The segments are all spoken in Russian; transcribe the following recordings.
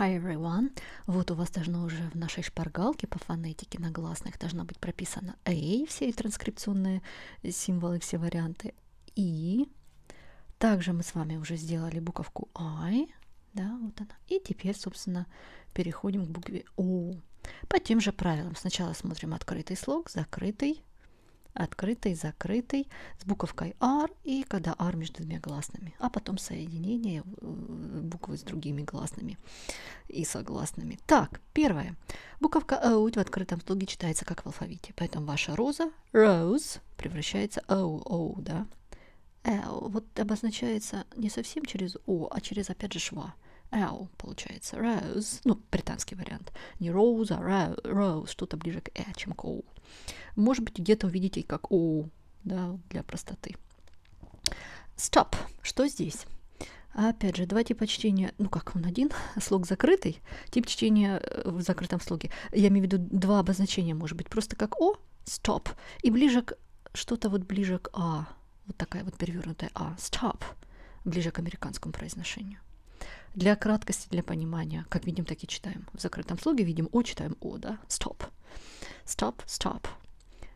Hi everyone. Вот у вас должно уже в нашей шпаргалке по фонетике на гласных должно быть прописано A, все транскрипционные символы, все варианты И. Также мы с вами уже сделали буковку I, да, вот она. И теперь, собственно, переходим к букве У. По тем же правилам. Сначала смотрим открытый слог, закрытый, открытый, закрытый, с буковкой R, и когда R между двумя гласными, а потом соединение буквы с другими гласными и согласными. Так, первое. Буковка O в открытом слоге читается как в алфавите, поэтому ваша роза, rose, превращается O, O, да. L вот обозначается не совсем через O, а через, опять же, шва. L получается rose, ну, британский вариант. Не rose, а rose, что-то ближе к E, чем к O. Может быть, где-то увидите как O, да, для простоты. Stop. Что здесь? Опять же, два типа чтения, ну как он один, слог закрытый, тип чтения в закрытом слоге. Я имею в виду два обозначения, может быть, просто как O, stop, и ближе к, что-то вот ближе к A, вот такая вот перевернутая А, stop, ближе к американскому произношению. Для краткости, для понимания, как видим, так и читаем. В закрытом слоге видим О, читаем О, да? Stop. Stop, stop.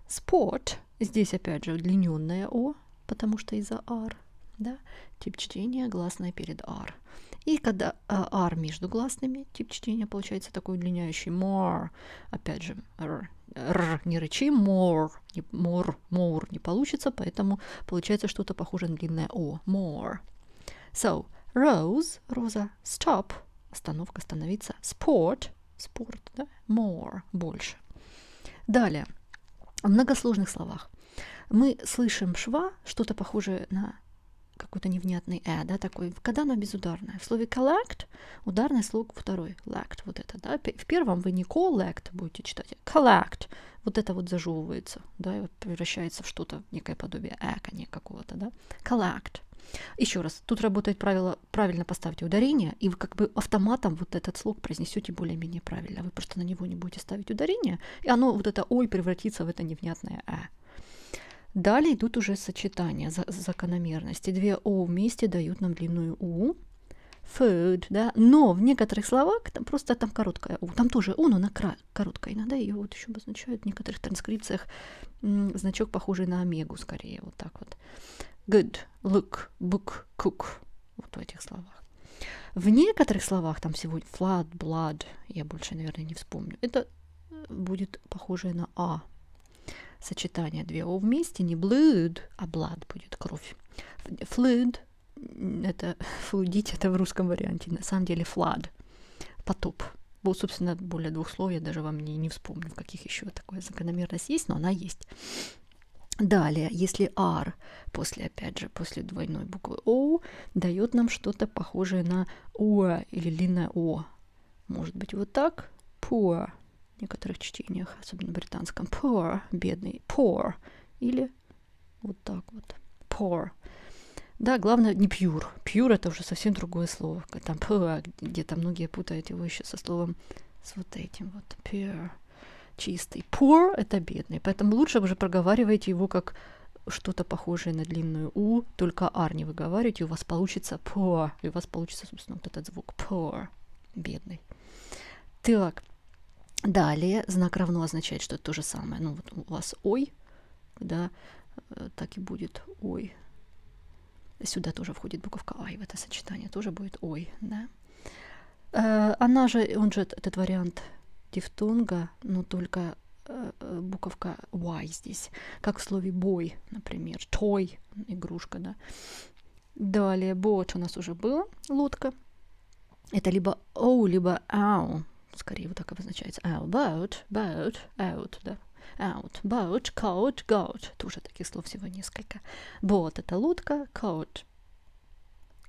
Sport. Здесь, опять же, удлиненное О, потому что из-за R, да? Тип чтения гласное перед R. И когда R между гласными, тип чтения получается такой удлиняющий. More. Опять же, R. R не рычи, more. More, more не получится, поэтому получается что-то похожее на длинное О. More. So, rose, роза, stop, остановка, становиться, sport, спорт, да? More, больше. Далее, в многосложных словах мы слышим шва, что-то похожее на какой-то невнятный э, да, такой, когда она безударная. В слове collect ударный слог второй, lact, вот это, да, в первом вы не collect будете читать, collect, вот это вот зажевывается, да, и вот превращается в что-то, некое подобие э какого-то, да, collect. Еще раз, тут работает правило, правильно поставьте ударение, и вы как бы автоматом вот этот слог произнесете более-менее правильно. Вы просто на него не будете ставить ударение, и оно, вот это «ой», превратится в это невнятное «э». Далее идут уже сочетания, закономерности. Две «о» вместе дают нам длинную «у». Food, да, но в некоторых словах там просто там короткая «у». Там тоже «у», но она короткая. Иногда ее вот еще обозначают в некоторых транскрипциях значок, похожий на омегу, скорее, вот так вот. Good, look, book, cook. Вот в этих словах. В некоторых словах, там сегодня flood, blood, я больше, наверное, не вспомню. Это будет похожее на А. Сочетание две О вместе, не blood, а blood будет кровь. Flood, это флудить, это в русском варианте. На самом деле flood, потоп. Вот, собственно, более двух слов я даже вам не вспомню, в каких еще такая закономерность есть, но она есть. Далее, если R после, опять же, после двойной буквы O дает нам что-то похожее на О или длинное О. Может быть, вот так. Poor. В некоторых чтениях, особенно в британском. Poor. Бедный. Poor. Или вот так вот. Poor. Да, главное, не pure. Pure — это уже совсем другое слово. Там poor, где-то многие путают его еще со словом, с вот этим вот. Pure. Чистый. Poor – это бедный, поэтому лучше уже проговаривайте его как что-то похожее на длинную У, только R не выговаривайте, у вас получится poor, и у вас получится, собственно, вот этот звук poor – бедный. Так, далее знак равно означает, что это то же самое. Ну вот у вас ой, да, так и будет ой. Сюда тоже входит буковка I, в это сочетание тоже будет ой, да. Она же, он же этот вариант дифтонга, но только буковка Y здесь, как в слове бой, например, toy, игрушка, да. Далее boat у нас уже было, лодка. Это либо O, либо OW, скорее вот так обозначается. Boat, boat, out, да. Out, boat, coat, goat. Тоже таких слов всего несколько. Boat — это лодка, coat,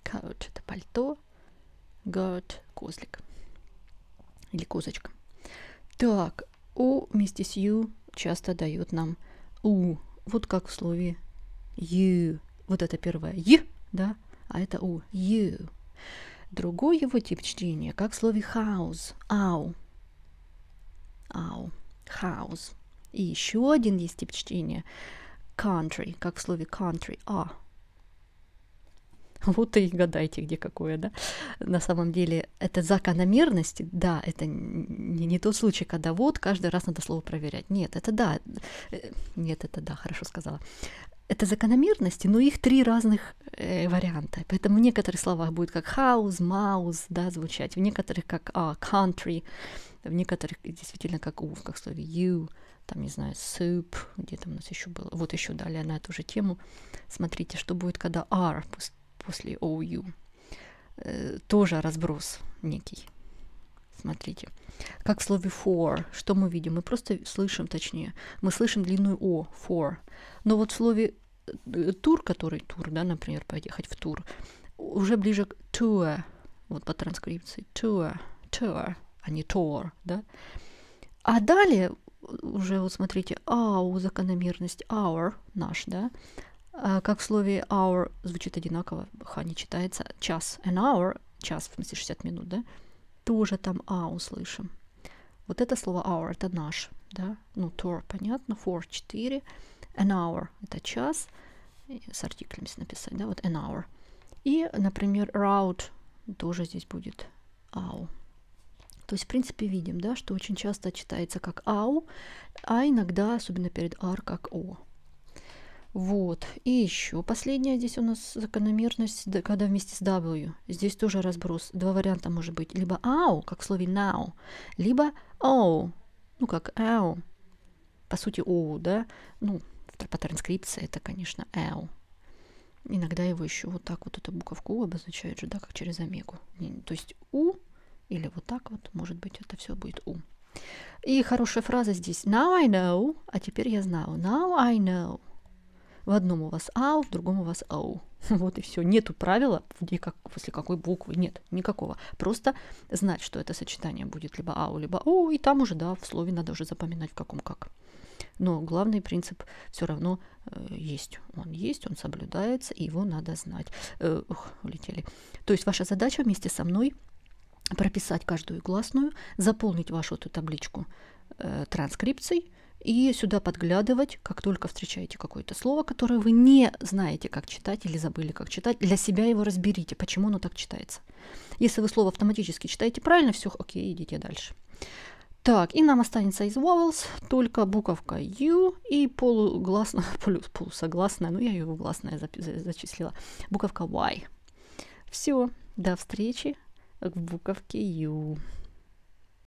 coat — это пальто, goat — козлик или козочка. Так, О вместе с U часто дают нам У, вот как в слове Ю. Вот это первое Е, да, а это У, Ю. Другой его тип чтения, как в слове house, ау, ау, house. И еще один есть тип чтения country, как в слове country, а. Вот и гадайте, где какое, да? На самом деле, это закономерности, да, это не тот случай, когда вот каждый раз надо слово проверять. Нет, это да, хорошо сказала. Это закономерности, но их три разных варианта. Поэтому в некоторых словах будет как house, mouse, да, звучать, в некоторых как country, в некоторых действительно как у, как в слове you, там, не знаю, soup, где там у нас еще было, вот еще далее на эту же тему. Смотрите, что будет, когда are после ou. Тоже разброс некий. Смотрите, как в слове for, что мы видим? Мы просто слышим, точнее, мы слышим длинную о, for. Но вот в слове тур, который тур, да, например, поехать в тур, уже ближе к tour, вот по транскрипции, tour, tour, а не tour, да. А далее уже, вот смотрите, our, закономерность, our, наш, да. Как в слове hour звучит одинаково, ха не читается, час, an hour, час, в смысле 60 минут, да. Тоже там а услышим. Вот это слово hour, это наш, да, ну tour, понятно, for 4, an hour, это час, с артиклем здесь написать, да, вот an hour. И, например, route тоже здесь будет au. То есть, в принципе, видим, да, что очень часто читается как au, а иногда, особенно перед r, как o. Вот, и еще последняя здесь у нас закономерность, когда вместе с W. Здесь тоже разброс. Два варианта может быть. Либо «ау», как в слове «now», либо «оу», ну как «ау». По сути «оу», да? Ну, по транскрипции это, конечно, «ау». Иногда его еще вот так вот, эту буковку «у» обозначают же, да, как через омегу. То есть «у» или вот так вот, может быть, это все будет «у». И хорошая фраза здесь «now I know», а теперь я знаю «now I know». В одном у вас «ау», в другом у вас «оу». Вот и все. Нету правила, после какой буквы. Нет, никакого. Просто знать, что это сочетание будет либо «ау», либо «оу», и там уже, да, в слове надо уже запоминать, в каком как. Но главный принцип все равно есть. Он есть, он соблюдается, и его надо знать. Улетели. То есть ваша задача вместе со мной прописать каждую гласную, заполнить вашу эту табличку транскрипций, и сюда подглядывать, как только встречаете какое-то слово, которое вы не знаете, как читать, или забыли, как читать, для себя его разберите, почему оно так читается. Если вы слово автоматически читаете правильно, все, окей, идите дальше. Так, и нам останется из vowels только буковка U и полугласная, полусогласная, ну я ее в гласное зачислила, буковка Y. Все, до встречи в буковке U.